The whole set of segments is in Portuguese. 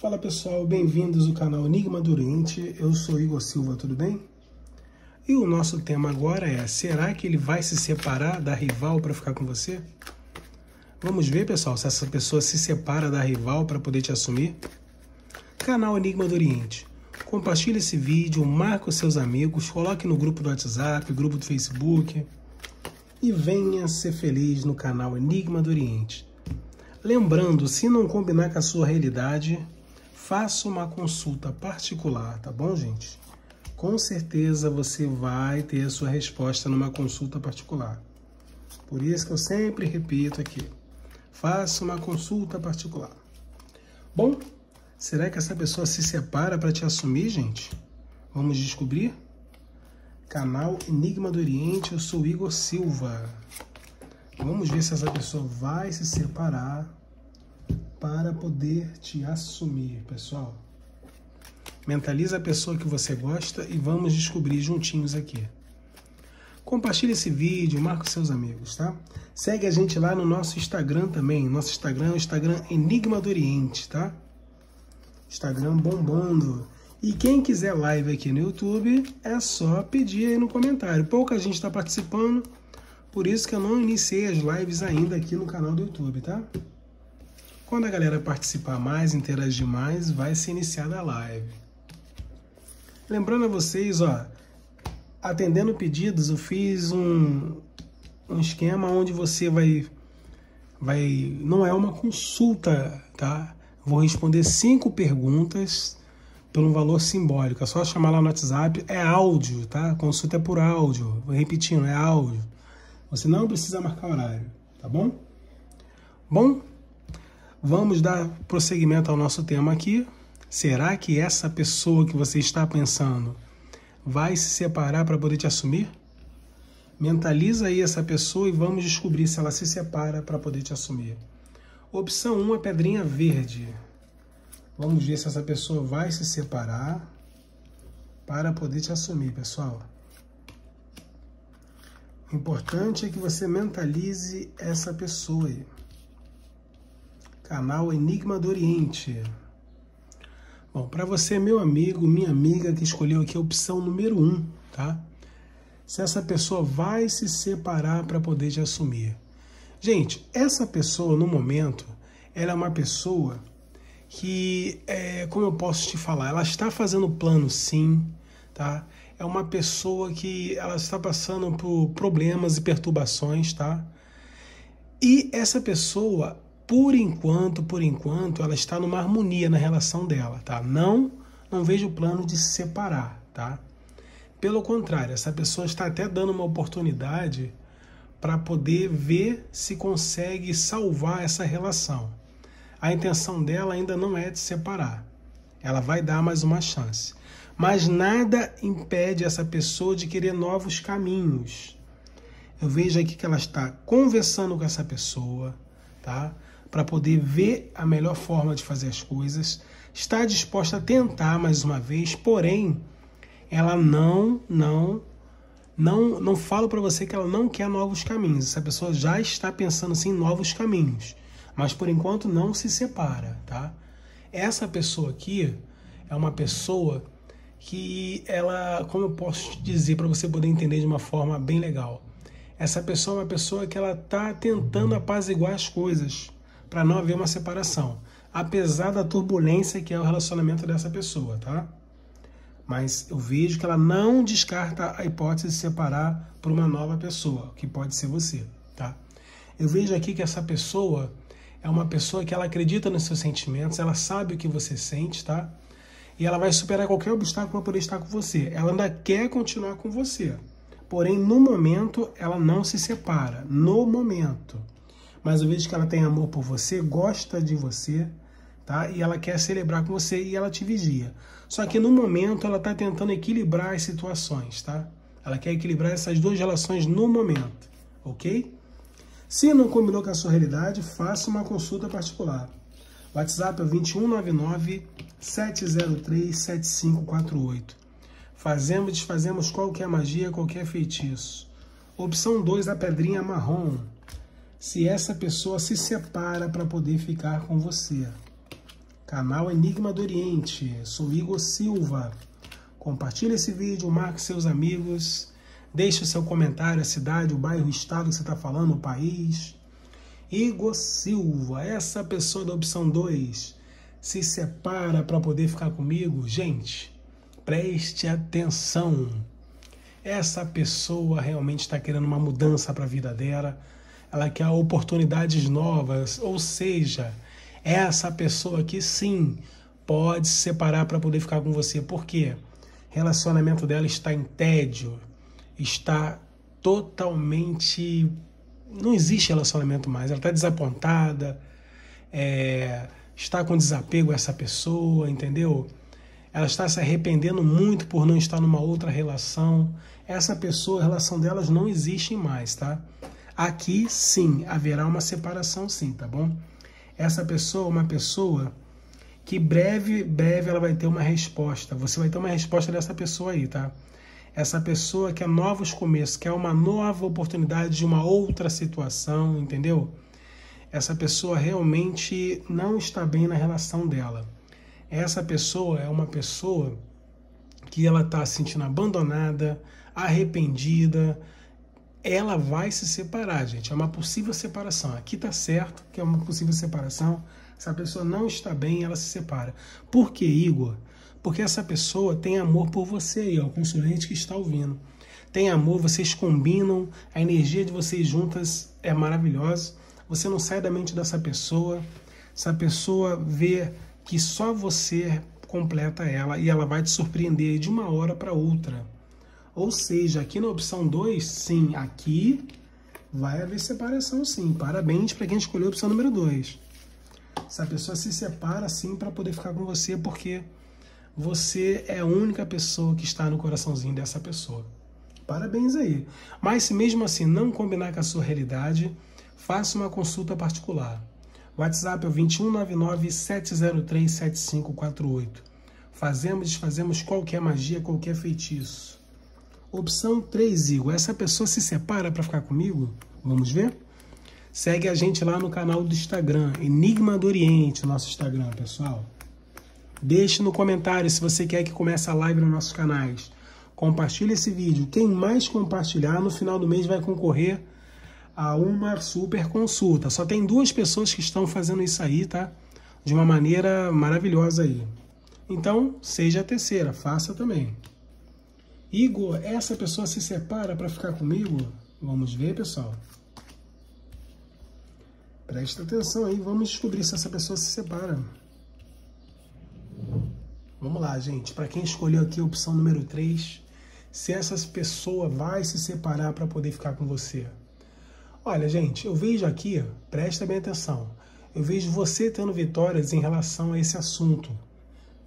Fala pessoal, bem-vindos ao canal Enigma do Oriente, eu sou Igor Silva, tudo bem? E o nosso tema agora é, será que ele vai se separar da rival para ficar com você? Vamos ver pessoal, se essa pessoa se separa da rival para poder te assumir? Canal Enigma do Oriente, compartilhe esse vídeo, marque os seus amigos, coloque no grupo do WhatsApp, grupo do Facebook e venha ser feliz no canal Enigma do Oriente. Lembrando, se não combinar com a sua realidade, faça uma consulta particular, tá bom, gente? Com certeza você vai ter a sua resposta numa consulta particular. Por isso que eu sempre repito aqui, faça uma consulta particular. Bom, será que essa pessoa se separa para te assumir, gente? Vamos descobrir? Canal Enigma do Oriente, eu sou Igor Silva. Vamos ver se essa pessoa vai se separar para poder te assumir, pessoal. Mentaliza a pessoa que você gosta e vamos descobrir juntinhos aqui. Compartilhe esse vídeo, marca os seus amigos, tá? Segue a gente lá no nosso Instagram também. Nosso Instagram é o Instagram Enigma do Oriente, tá? Instagram bombando. E quem quiser live aqui no YouTube, é só pedir aí no comentário. Pouca gente está participando, por isso que eu não iniciei as lives ainda aqui no canal do YouTube, tá? Quando a galera participar mais, interagir mais, vai se iniciar a live. Lembrando a vocês, ó, atendendo pedidos, eu fiz um esquema onde você vai... Não é uma consulta, tá? Vou responder 5 perguntas por um valor simbólico. É só chamar lá no WhatsApp, é áudio, tá? Consulta é por áudio, vou repetindo, é áudio. Você não precisa marcar horário, tá bom? Bom... Vamos dar prosseguimento ao nosso tema aqui. Será que essa pessoa que você está pensando vai se separar para poder te assumir? Mentaliza aí essa pessoa e vamos descobrir se ela se separa para poder te assumir. Opção 1, a pedrinha verde. Vamos ver se essa pessoa vai se separar para poder te assumir, pessoal. O importante é que você mentalize essa pessoa aí. Canal Enigma do Oriente. Bom, para você, meu amigo, minha amiga, que escolheu aqui a opção número 1, tá? Se essa pessoa vai se separar para poder te assumir. Gente, essa pessoa, no momento, ela é uma pessoa que, como eu posso te falar, ela está fazendo plano sim, tá? É uma pessoa que ela está passando por problemas e perturbações, tá? E essa pessoa... Por enquanto, ela está numa harmonia na relação dela, tá? Não vejo o plano de se separar, tá? Pelo contrário, essa pessoa está até dando uma oportunidade para poder ver se consegue salvar essa relação. A intenção dela ainda não é de separar. Ela vai dar mais uma chance. Mas nada impede essa pessoa de querer novos caminhos. Eu vejo aqui que ela está conversando com essa pessoa, tá? Para poder ver a melhor forma de fazer as coisas, está disposta a tentar mais uma vez, porém, ela não falo para você que ela não quer novos caminhos, essa pessoa já está pensando assim, em novos caminhos, mas por enquanto não se separa, tá? Essa pessoa aqui é uma pessoa que ela, como eu posso te dizer para você poder entender de uma forma bem legal, essa pessoa é uma pessoa que ela está tentando apaziguar as coisas, para não haver uma separação, apesar da turbulência que é o relacionamento dessa pessoa, tá? Mas eu vejo que ela não descarta a hipótese de se separar por uma nova pessoa, que pode ser você, tá? Eu vejo aqui que essa pessoa é uma pessoa que ela acredita nos seus sentimentos, ela sabe o que você sente, tá? E ela vai superar qualquer obstáculo para poder estar com você. Ela ainda quer continuar com você, porém no momento ela não se separa, no momento. Mas eu vejo que ela tem amor por você, gosta de você, tá? E ela quer celebrar com você e ela te vigia. Só que no momento ela está tentando equilibrar as situações, tá? Ela quer equilibrar essas duas relações no momento, ok? Se não combinou com a sua realidade, faça uma consulta particular. WhatsApp é 2199-703-7548. Fazemos e desfazemos qualquer magia, qualquer feitiço. Opção 2, a pedrinha marrom. Se essa pessoa se separa para poder ficar com você. Canal Enigma do Oriente, sou Igor Silva. Compartilhe esse vídeo, marque seus amigos, deixe o seu comentário, a cidade, o bairro, o estado que você está falando, o país. Igor Silva, essa pessoa da opção 2, se separa para poder ficar comigo? Gente, preste atenção. Essa pessoa realmente está querendo uma mudança para a vida dela, ela quer oportunidades novas, ou seja, essa pessoa aqui, sim, pode se separar para poder ficar com você. Por quê? O relacionamento dela está em tédio, está totalmente... Não existe relacionamento mais, ela está desapontada, está com desapego a essa pessoa, entendeu? Ela está se arrependendo muito por não estar numa outra relação. Essa pessoa, a relação delas não existe mais, tá? Aqui, sim, haverá uma separação, sim, tá bom? Essa pessoa é uma pessoa que breve ela vai ter uma resposta. Você vai ter uma resposta dessa pessoa aí, tá? Essa pessoa quer novos começos, quer uma nova oportunidade de uma outra situação, entendeu? Essa pessoa realmente não está bem na relação dela. Essa pessoa é uma pessoa que ela está se sentindo abandonada, arrependida. Ela vai se separar, gente, é uma possível separação. Aqui tá certo que é uma possível separação, essa pessoa não está bem, ela se separa. Por que, Igor? Porque essa pessoa tem amor por você aí, ó, o consulente que está ouvindo. Tem amor, vocês combinam, a energia de vocês juntas é maravilhosa, você não sai da mente dessa pessoa, essa pessoa vê que só você completa ela e ela vai te surpreender de uma hora para outra. Ou seja, aqui na opção 2, sim, aqui vai haver separação, sim. Parabéns para quem escolheu a opção número 2. Essa pessoa se separa, sim, para poder ficar com você, porque você é a única pessoa que está no coraçãozinho dessa pessoa. Parabéns aí. Mas se mesmo assim não combinar com a sua realidade, faça uma consulta particular. WhatsApp é o 2199-703-7548. Fazemos, desfazemos qualquer magia, qualquer feitiço. Opção 3, Igor. Essa pessoa se separa para ficar comigo? Vamos ver? Segue a gente lá no canal do Instagram, Enigma do Oriente, nosso Instagram, pessoal. Deixe no comentário se você quer que comece a live nos nossos canais. Compartilhe esse vídeo. Quem mais compartilhar, no final do mês vai concorrer a uma super consulta. Só tem 2 pessoas que estão fazendo isso aí, tá? De uma maneira maravilhosa aí. Então, seja a terceira, faça também. Igor, essa pessoa se separa para ficar comigo? Vamos ver, pessoal. Presta atenção aí, vamos descobrir se essa pessoa se separa. Vamos lá, gente. Para quem escolheu aqui a opção número 3, se essa pessoa vai se separar para poder ficar com você. Olha, gente, eu vejo aqui, presta bem atenção, eu vejo você tendo vitórias em relação a esse assunto,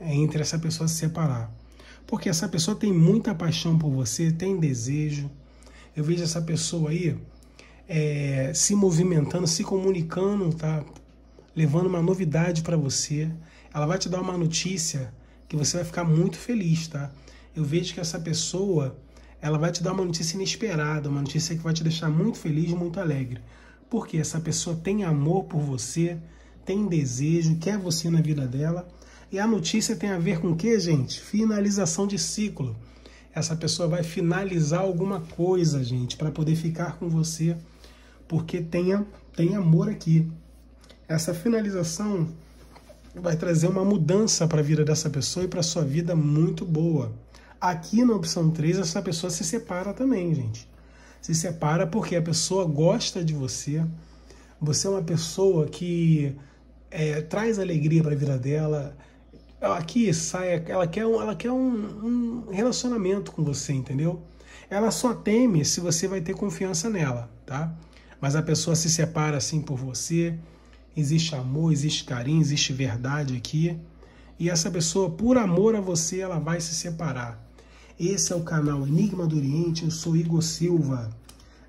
entre essa pessoa se separar. Porque essa pessoa tem muita paixão por você, tem desejo. Eu vejo essa pessoa aí se movimentando, se comunicando, tá? Levando uma novidade para você. Ela vai te dar uma notícia que você vai ficar muito feliz, tá? Eu vejo que essa pessoa, ela vai te dar uma notícia inesperada, uma notícia que vai te deixar muito feliz, muito alegre. Porque essa pessoa tem amor por você, tem desejo, quer você na vida dela. E a notícia tem a ver com o que, gente? Finalização de ciclo. Essa pessoa vai finalizar alguma coisa, gente, para poder ficar com você, porque tem amor aqui. Essa finalização vai trazer uma mudança para a vida dessa pessoa e para a sua vida muito boa. Aqui na opção 3, essa pessoa se separa também, gente. Se separa porque a pessoa gosta de você, você é uma pessoa que traz alegria para a vida dela. Aqui sai, ela quer um relacionamento com você, entendeu? Ela só teme se você vai ter confiança nela, tá? Mas a pessoa se separa assim por você, existe amor, existe carinho, existe verdade aqui, e essa pessoa, por amor a você, ela vai se separar. Esse é o canal Enigma do Oriente, eu sou Igor Silva.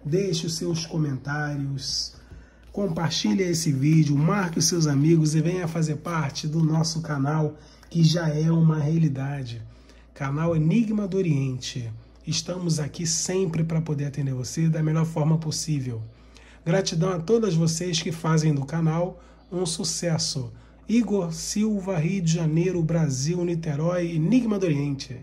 Deixe os seus comentários, compartilhe esse vídeo, marque os seus amigos e venha fazer parte do nosso canal, que já é uma realidade. Canal Enigma do Oriente. Estamos aqui sempre para poder atender você da melhor forma possível. Gratidão a todas vocês que fazem do canal um sucesso. Igor Silva, Rio de Janeiro, Brasil, Niterói, Enigma do Oriente.